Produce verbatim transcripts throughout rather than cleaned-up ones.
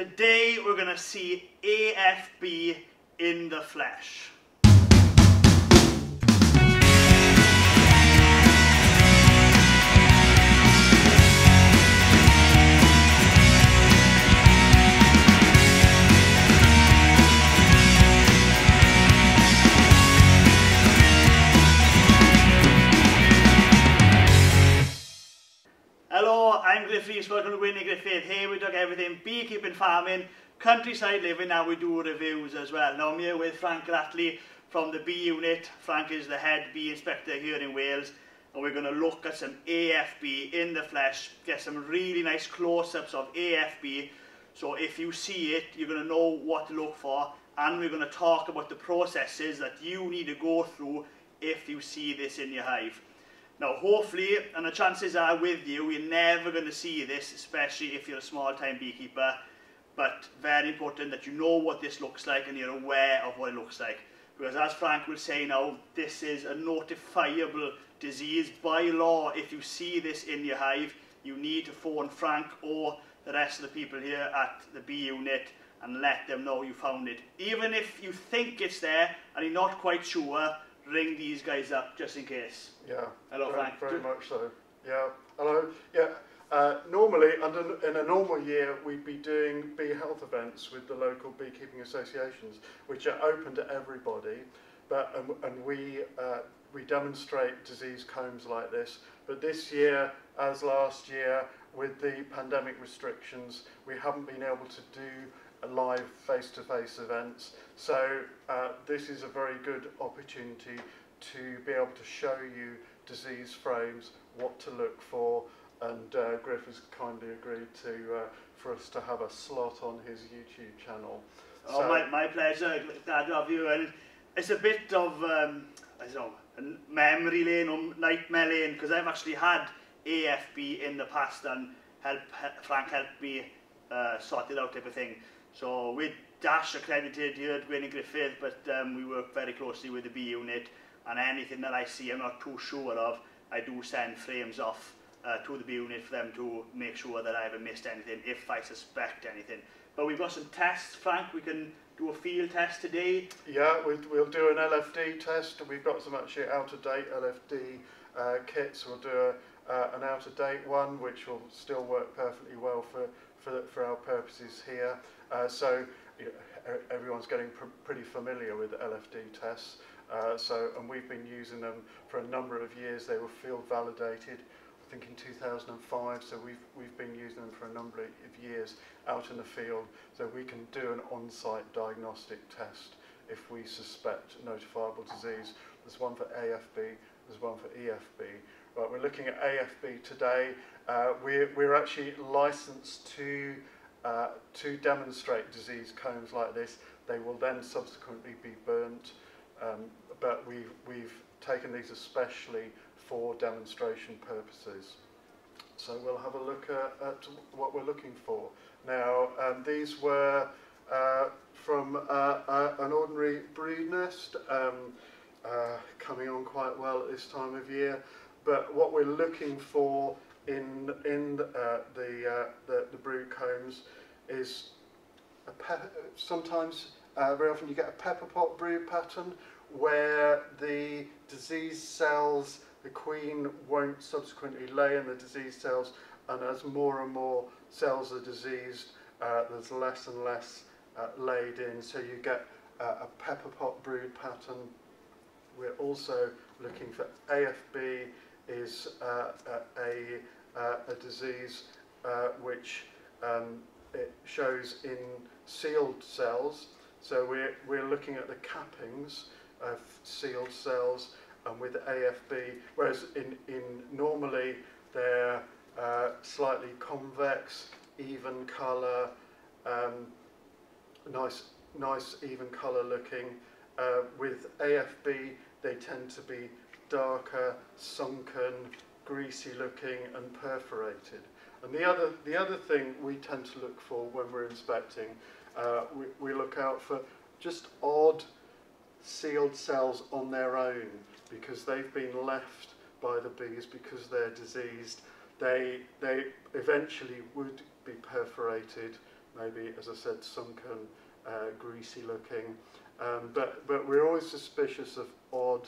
Today we're going to see A F B in the flesh. I'm Gruffydd, welcome to Gwenyn Gruffydd. Here we talk everything beekeeping, farming, countryside living, and we do reviews as well. Now I'm here with Frank Ratley from the Bee Unit. Frank is the head bee inspector here in Wales, and we're going to look at some A F B in the flesh, get some really nice close-ups of A F B, so if you see it you're going to know what to look for, and we're going to talk about the processes that you need to go through if you see this in your hive. Now hopefully, and the chances are with you, you're never going to see this, especially if you're a small time beekeeper, but very important that you know what this looks like and you're aware of what it looks like. Because as Frank will say now, this is a notifiable disease by law. If you see this in your hive, you need to phone Frank or the rest of the people here at the Bee Unit and let them know you found it. Even if you think it's there and you're not quite sure, ring these guys up just in case. Yeah. Hello, very, Frank. Very much so. Yeah. Hello. Yeah. Uh, normally, under, in a normal year, we'd be doing bee health events with the local beekeeping associations, which are open to everybody. But and, and we uh, we demonstrate disease combs like this. But this year, as last year, with the pandemic restrictions, we haven't been able to do live face-to-face events, so uh, this is a very good opportunity to be able to show you disease frames, what to look for, and uh, Griff has kindly agreed to uh, for us to have a slot on his YouTube channel. Oh, so my, my pleasure, glad to have you. And it's a bit of um, I don't know, memory lane or nightmare lane, because I've actually had A F B in the past and help, Frank helped me uh, sort it out, type of thing. So we're dash accredited here at Gwenyn Gruffydd, but um, we work very closely with the Bee Unit, and anything that I see I'm not too sure of, I do send frames off uh, to the Bee Unit for them to make sure that I haven't missed anything if I suspect anything. But we've got some tests, Frank. We can do a field test today. Yeah, we'll, we'll do an L F D test. We've got some actually out-of-date L F D uh, kits. We'll do a, uh, an out-of-date one, which will still work perfectly well for For, for our purposes here. Uh, so you know, everyone's getting pr pretty familiar with L F D tests, uh, so, and we've been using them for a number of years. They were field validated, I think, in two thousand five, so we've, we've been using them for a number of years out in the field, so we can do an on-site diagnostic test if we suspect notifiable disease. There's one for A F B, there's one for E F B. Right, we're looking at A F B today. Uh, we're, we're actually licensed to, uh, to demonstrate disease combs like this. They will then subsequently be burnt, um, but we've, we've taken these especially for demonstration purposes. So we'll have a look at, at what we're looking for. Now, um, these were uh, from uh, uh, an ordinary brood nest, um, uh, coming on quite well at this time of year. But what we're looking for in in uh, the, uh, the the brood combs is a pep sometimes uh, very often you get a pepper pot brood pattern where the disease cells, the queen won't subsequently lay in the disease cells, and as more and more cells are diseased, uh, there's less and less uh, laid in, so you get uh, a pepper pot brood pattern. We're also looking for A F B. Is uh, a, a, a disease uh, which um, it shows in sealed cells. So we're, we're looking at the cappings of sealed cells, and with A F B, whereas in, in normally they're uh, slightly convex, even colour, um, nice, nice even colour looking. Uh, with A F B, they tend to be darker, sunken, greasy looking and perforated. And the other, the other thing we tend to look for when we're inspecting, uh, we, we look out for just odd sealed cells on their own, because they've been left by the bees because they're diseased. They, they eventually would be perforated maybe, as I said, sunken, uh, greasy looking. Um, but, but we're always suspicious of odd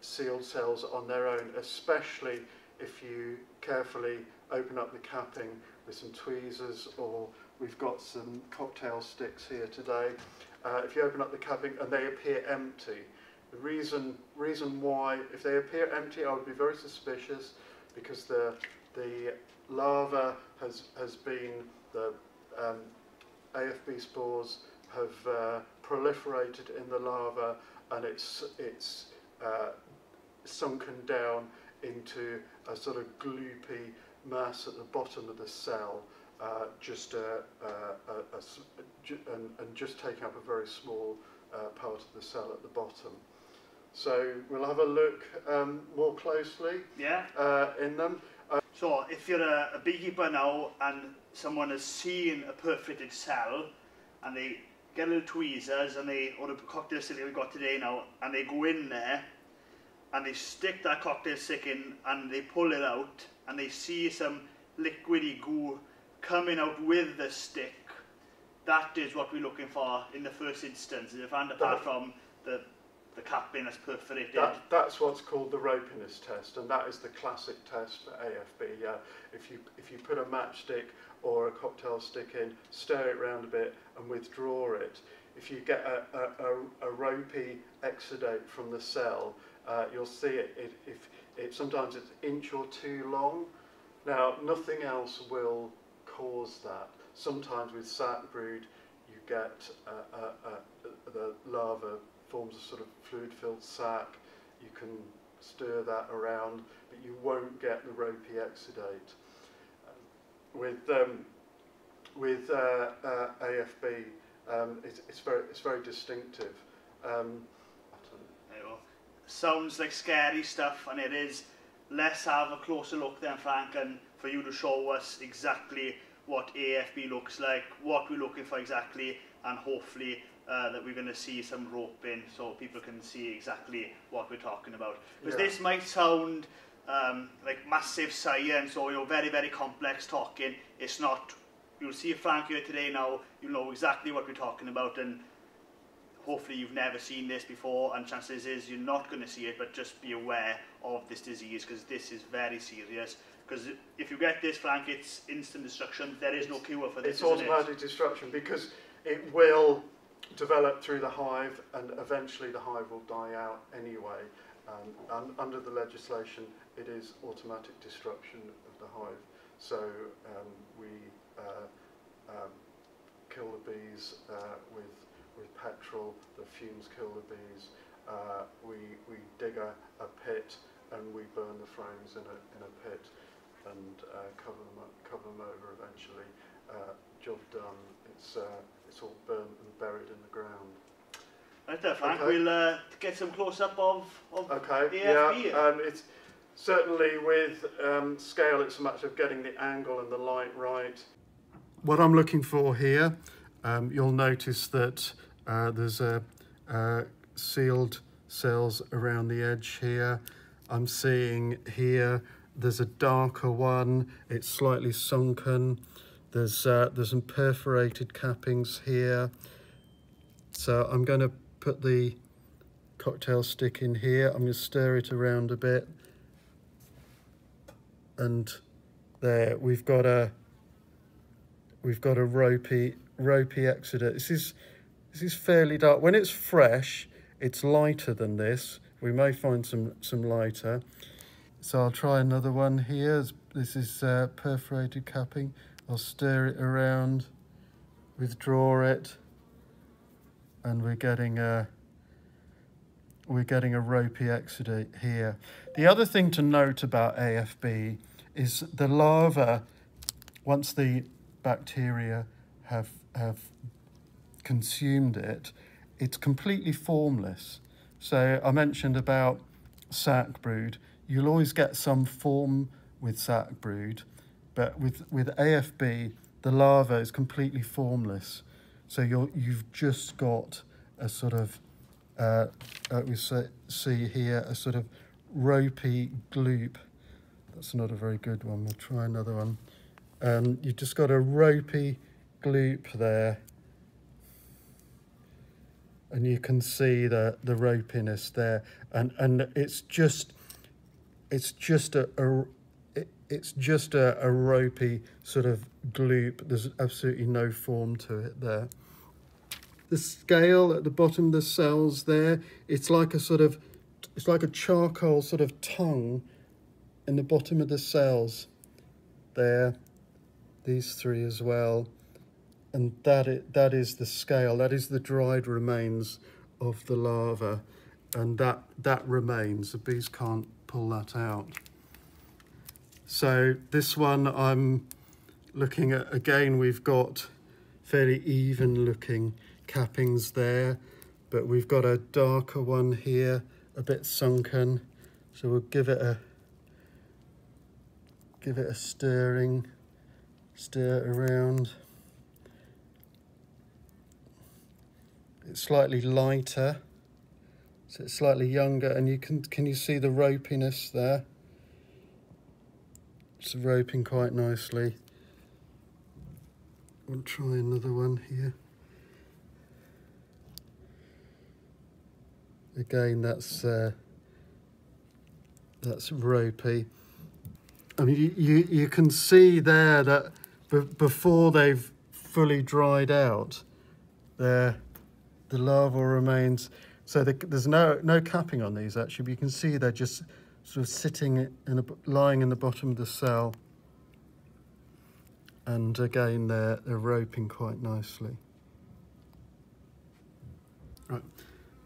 sealed cells on their own, especially if you carefully open up the capping with some tweezers, or we've got some cocktail sticks here today. Uh, if you open up the capping and they appear empty, the reason, reason why, if they appear empty, I would be very suspicious, because the, the larva has, has been, the um, A F B spores have uh, proliferated in the larva, and it's, it's uh, sunken down into a sort of gloopy mass at the bottom of the cell, uh, just a, a, a, a, and, and just taking up a very small uh, part of the cell at the bottom. So we'll have a look um, more closely yeah. uh, in them. Uh, so if you're a, a beekeeper now and someone has seen a perforated cell, and they get little tweezers and they, or the cocktail stick that we've got today now, and they go in there and they stick that cocktail stick in and they pull it out, and they see some liquidy goo coming out with the stick, that is what we're looking for in the first instance, and apart from the, the cap being as perforated. That, that's what's called the ropiness test, and that is the classic test for A F B. Yeah. If you, if you put a matchstick or a cocktail stick in, stir it round a bit and withdraw it, if you get a, a, a, a ropey exudate from the cell, uh, you'll see it, it if, It, sometimes it's an inch or two long. Now, nothing else will cause that. Sometimes with sap brood, you get uh, uh, uh, the larva forms a sort of fluid-filled sac. You can stir that around, but you won't get the ropey exudate. With um, with uh, uh, A F B, um, it's, it's very it's very distinctive. Um, Sounds like scary stuff, and it is. Let's have a closer look then, Frank, and for you to show us exactly what A F B looks like, what we're looking for exactly, and hopefully uh, that we're going to see some roping so people can see exactly what we're talking about. Because yeah. This might sound um, like massive science, or, you know, very, very complex talking. It's not. You'll see Frank here today now, you'll know exactly what we're talking about, and hopefully you've never seen this before, and chances is you're not going to see it, but just be aware of this disease, because this is very serious. Because if you get this, Frank, it's instant destruction. There is no cure for this. It's automatic destruction, because it will develop through the hive, and eventually the hive will die out anyway. Um, and under the legislation, it is automatic destruction of the hive. So um, we uh, um, kill the bees uh, with. with petrol, the fumes kill the bees, uh, we, we dig a, a pit and we burn the frames in a, in a pit and uh, cover them up, cover them over eventually. Uh, job done, it's, uh, it's all burnt and buried in the ground. Right there, Frank, okay. We'll uh, get some close-up of, of okay. A F B. Yeah, um, it's certainly with um, scale, it's a matter of getting the angle and the light right. What I'm looking for here, um, you'll notice that Uh, there's a, uh, sealed cells around the edge here. I'm seeing here there's a darker one. It's slightly sunken. There's, uh, there's some perforated cappings here. So I'm going to put the cocktail stick in here. I'm going to stir it around a bit. And there we've got a, we've got a ropey, ropey exudate. This is... This is fairly dark. When it's fresh, it's lighter than this. We may find some, some lighter. So I'll try another one here. This is uh, perforated capping. I'll stir it around, withdraw it, and we're getting a, we're getting a ropey exudate here. The other thing to note about A F B is the larva, once the bacteria have, have consumed it, it's completely formless. So I mentioned about sac brood. You'll always get some form with sac brood, but with, with A F B, the larva is completely formless. So you're, you've just got a sort of, uh, like we see here, a sort of ropey gloop. That's not a very good one. We'll try another one. Um, you've just got a ropey gloop there, and you can see the the ropiness there, and and it's just it's just a, a it, it's just a, a ropey sort of gloop. There's absolutely no form to it there. The scale at the bottom of the cells there, it's like a sort of it's like a charcoal sort of tongue in the bottom of the cells there, these three as well, and that it that is the scale, that is the dried remains of the larva, and that that remains. The bees can't pull that out. So this one I'm looking at again, we've got fairly even looking cappings there, but we've got a darker one here, a bit sunken, so we'll give it a give it a stirring stir around. It's slightly lighter, so it's slightly younger, and you can can you see the ropiness there? It's roping quite nicely. We'll try another one here. Again, that's uh, that's ropey. I mean, you, you, you can see there that b before they've fully dried out, there the larva remains. So the, there's no no capping on these actually, but you can see they're just sort of sitting in a, lying in the bottom of the cell. And again, they're they're roping quite nicely. Right.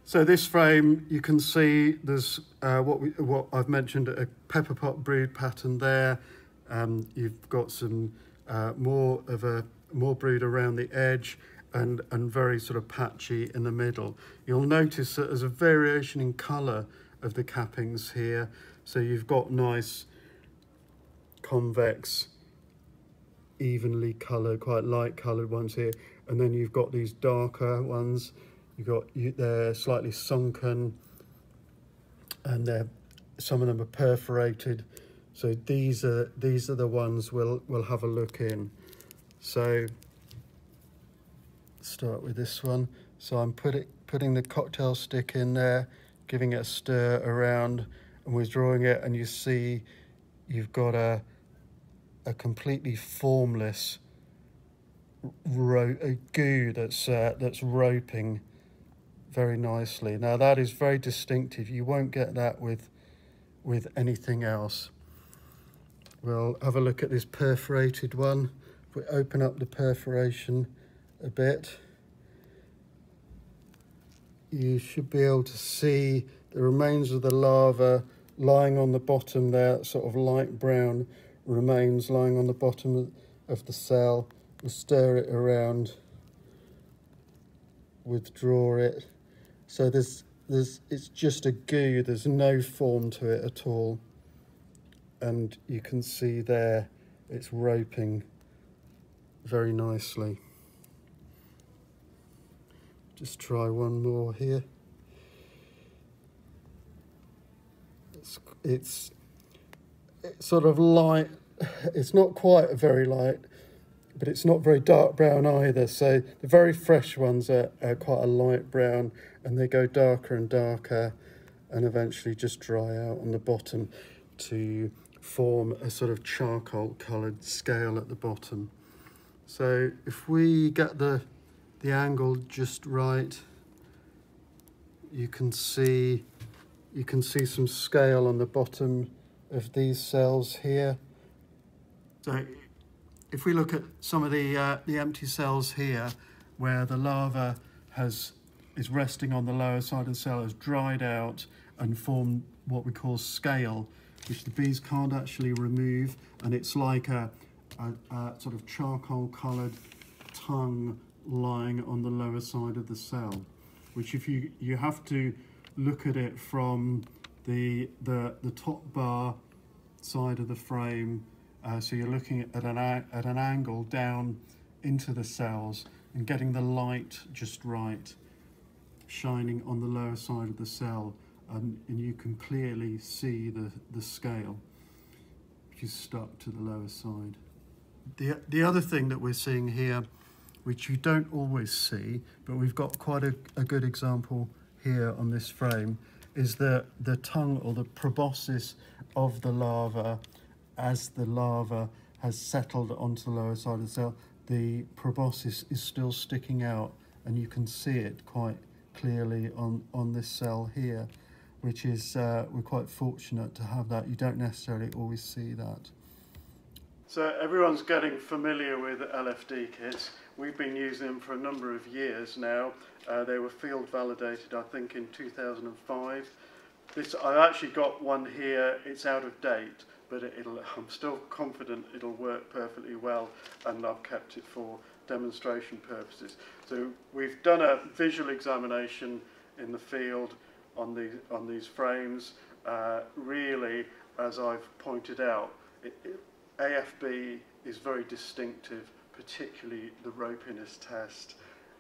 So this frame, you can see there's uh, what we, what I've mentioned, a pepper pot brood pattern there. Um, you've got some uh, more of a more brood around the edge, and and very sort of patchy in the middle. You'll notice that there's a variation in colour of the cappings here. So you've got nice convex, evenly coloured, quite light coloured ones here, and then you've got these darker ones. You've got you, they're slightly sunken, and they're, some of them are perforated. So these are these are the ones we'll we'll have a look in. So start with this one. So I'm putting putting the cocktail stick in there, giving it a stir around, and withdrawing it, and you see you've got a a completely formless ro a goo that's uh, that's roping very nicely. Now that is very distinctive. You won't get that with with anything else. We'll have a look at this perforated one. If we open up the perforation a bit, you should be able to see the remains of the larva lying on the bottom there, sort of light brown remains lying on the bottom of the cell. We'll stir it around, withdraw it. So there's, there's, it's just a goo, there's no form to it at all. And you can see there, it's roping very nicely. Just try one more here. It's, it's, it's sort of light, it's not quite very light, but it's not very dark brown either. So the very fresh ones are, are quite a light brown, and they go darker and darker, and eventually just dry out on the bottom to form a sort of charcoal coloured scale at the bottom. So if we get the, the angle just right, you can see, you can see some scale on the bottom of these cells here. So if we look at some of the uh, the empty cells here, where the larva has is resting on the lower side of the cell, has dried out and formed what we call scale, which the bees can't actually remove, and it's like a, a, a sort of charcoal coloured tongue lying on the lower side of the cell, which if you you have to look at it from the the the top bar side of the frame. Uh, so you're looking at an, at an angle down into the cells and getting the light just right, shining on the lower side of the cell, and, and you can clearly see the, the scale if you stuck to the lower side. The, the other thing that we're seeing here which you don't always see, but we've got quite a, a good example here on this frame, is the, the tongue or the proboscis of the larva. As the larva has settled onto the lower side of the cell, the proboscis is still sticking out, and you can see it quite clearly on, on this cell here, which is, uh, we're quite fortunate to have that. You don't necessarily always see that. So everyone's getting familiar with L F D kits. We've been using them for a number of years now. Uh, they were field validated, I think, in two thousand five. This, I actually got one here. It's out of date, but it, it'll, I'm still confident it'll work perfectly well, and I've kept it for demonstration purposes. So we've done a visual examination in the field on, the, on these frames. Uh, really, as I've pointed out, it, it, A F B is very distinctive, particularly the ropiness test,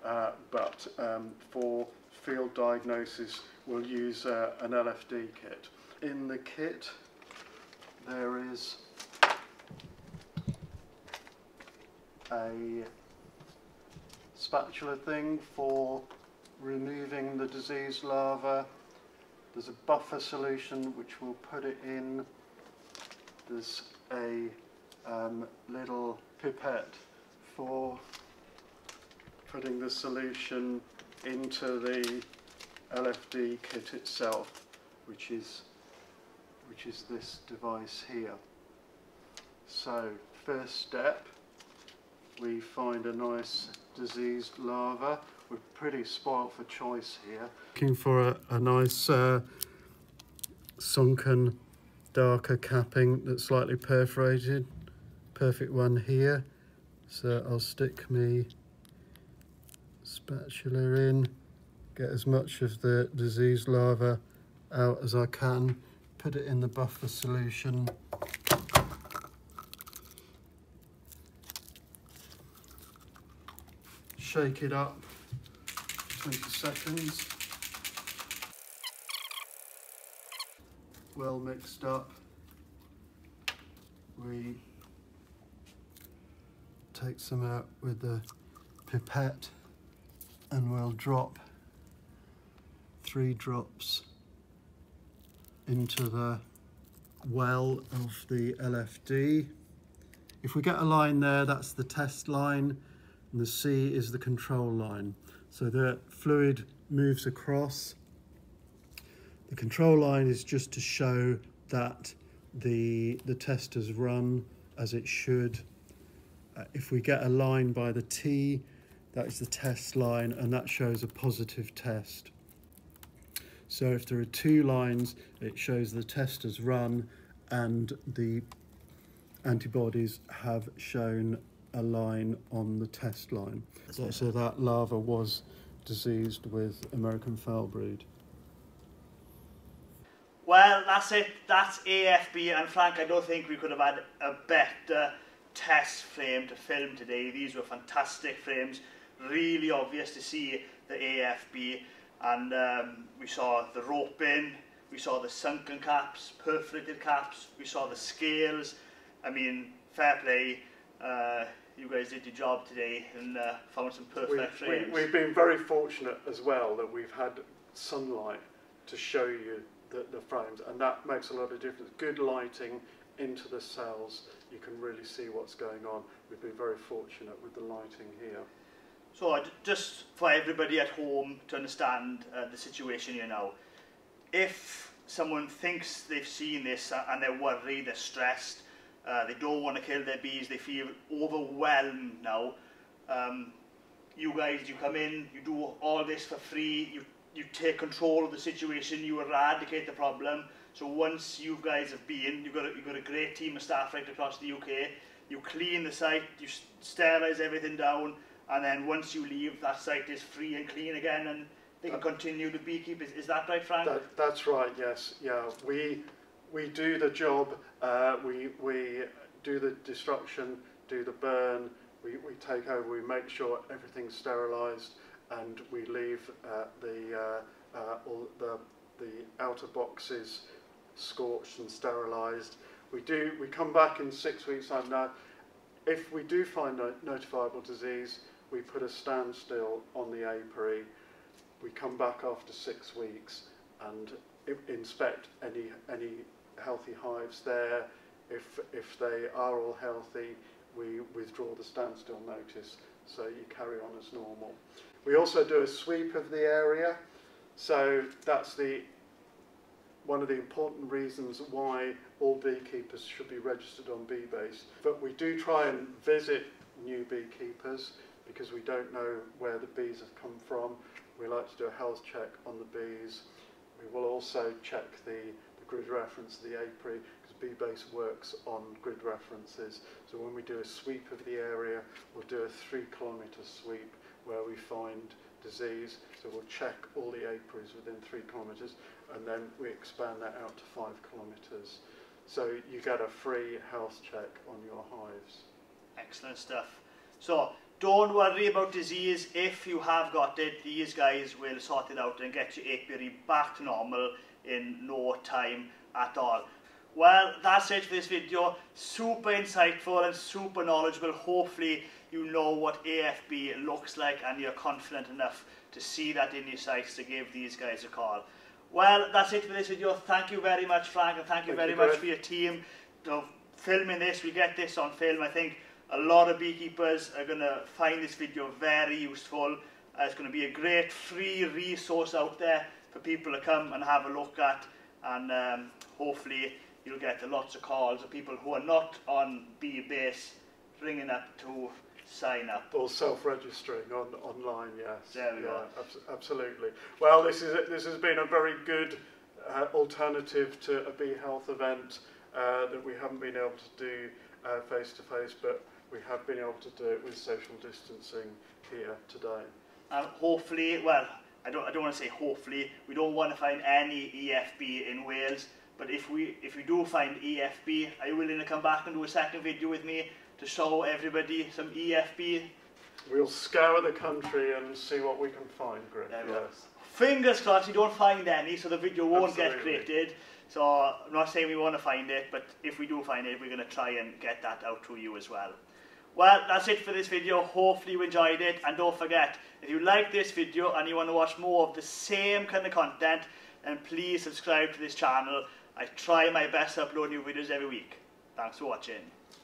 uh, but um, for field diagnosis we'll use uh, an L F D kit. In the kit there is a spatula thing for removing the diseased larva, there's a buffer solution which we'll put it in, there's a um, little pipette for putting the solution into the L F D kit itself, which is which is this device here. So first step, we find a nice diseased larva. We're pretty spoiled for choice here. Looking for a, a nice uh, sunken, darker capping that's slightly perforated. Perfect one here. So I'll stick my spatula in, get as much of the diseased larva out as I can, put it in the buffer solution. Shake it up for twenty seconds. Well mixed up. We take some out with the pipette and we'll drop three drops into the well of the L F D. If we get a line there, that's the test line, and the C is the control line. So the fluid moves across. The control line is just to show that the, the test has run as it should. Uh, if we get a line by the T, that is the test line, and that shows a positive test. So if there are two lines, it shows the test has run and the antibodies have shown a line on the test line. So, so that larva was diseased with American foulbrood. Well, that's it. That's A F B, and Frank, I don't think we could have had a better test frame to film today. These were fantastic frames, really obvious to see the A F B, and um, we saw the rope in, we saw the sunken caps, perforated caps, we saw the scales. I mean, fair play, uh, you guys did your job today and uh, found some perfect we, frames. We, we've been very fortunate as well that we've had sunlight to show you The, the frames, and that makes a lot of difference. Good lighting into the cells, you can really see what's going on. We've been very fortunate with the lighting here. So uh, just for everybody at home to understand uh, the situation here now, if someone thinks they've seen this and they're worried, they're stressed, uh, they don't want to kill their bees, they feel overwhelmed now, um, you guys, you come in, you do all this for free, you you take control of the situation, you eradicate the problem. So once you guys have been, you've got a, you've got a great team of staff right across the U K, you clean the site, you sterilise everything down, and then once you leave, that site is free and clean again, and they can continue to beekeep. Is, is that right, Frank? That, that's right, yes. Yeah, we, we do the job, uh, we, we do the destruction, do the burn, we, we take over, we make sure everything's sterilised, and we leave uh, the, uh, uh, all the, the outer boxes scorched and sterilised. We do. We come back in six weeks' time now. If we do find no notifiable disease, we put a standstill on the apiary, we come back after six weeks and inspect any any healthy hives there. If, if they are all healthy, we withdraw the standstill notice, so you carry on as normal. We also do a sweep of the area, so that's the one of the important reasons why all beekeepers should be registered on Beebase. But we do try and visit new beekeepers because we don't know where the bees have come from. We like to do a health check on the bees. We will also check the, the grid reference of the apiary, because Beebase works on grid references. So when we do a sweep of the area, we'll do a three kilometre sweep where we find disease. So we'll check all the apiaries within three kilometres, and then we expand that out to five kilometres. So you get a free health check on your hives. Excellent stuff. So don't worry about disease. If you have got it, these guys will sort it out and get your apiary back to normal in no time at all. Well, that's it for this video. Super insightful and super knowledgeable. Hopefully you know what A F B looks like and you're confident enough to see that in your sites to give these guys a call. Well, that's it for this video. Thank you very much, Frank, and thank you very much for your team for filming this. We get this on film. I think a lot of beekeepers are going to find this video very useful. Uh, it's going to be a great free resource out there for people to come and have a look at, and um, hopefully you'll get lots of calls of people who are not on Beebase ringing up to sign up. Or self-registering on, online, yes. There we yeah, go. Abs absolutely. Well, this, is, this has been a very good uh, alternative to a bee health event uh, that we haven't been able to do face-to-face, uh, -face, but we have been able to do it with social distancing here today. And hopefully, well, I don't, I don't want to say hopefully, we don't want to find any E F B in Wales, but if we, if we do find E F B, are you willing to come back and do a second video with me to show everybody some E F B? We'll scour the country and see what we can find, Griff. Yes. Fingers crossed you don't find any, so the video won't Absolutely. get created. So I'm not saying we want to find it, but if we do find it, we're going to try and get that out to you as well. Well, that's it for this video. Hopefully you enjoyed it. And don't forget, if you like this video and you want to watch more of the same kind of content, then please subscribe to this channel. I try my best to upload new videos every week. Thanks for watching.